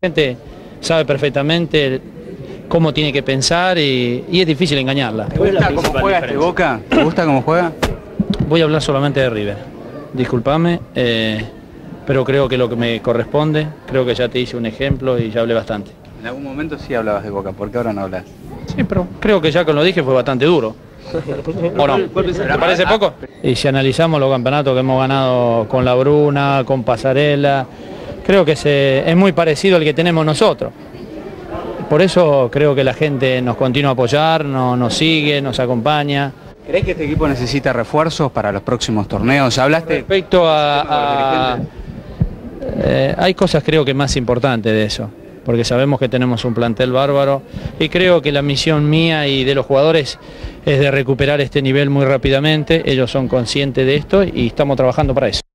La gente sabe perfectamente cómo tiene que pensar y es difícil engañarla. ¿Te gusta cómo juega este Boca? ¿Te gusta cómo juega? Voy a hablar solamente de River, discúlpame, pero creo que lo que me corresponde, creo que ya te hice un ejemplo y ya hablé bastante. En algún momento sí hablabas de Boca, ¿por qué ahora no hablas? Sí, pero creo que ya con lo dije fue bastante duro. ¿O no? ¿Te parece poco? Y si analizamos los campeonatos que hemos ganado con La Bruna, con Pasarela, creo que es muy parecido al que tenemos nosotros. Por eso creo que la gente nos continúa a apoyar, nos sigue, nos acompaña. ¿Crees que este equipo necesita refuerzos para los próximos torneos? ¿Hablaste? Respecto a hay cosas creo que más importantes de eso, porque sabemos que tenemos un plantel bárbaro y creo que la misión mía y de los jugadores es de recuperar este nivel muy rápidamente. Ellos son conscientes de esto y estamos trabajando para eso.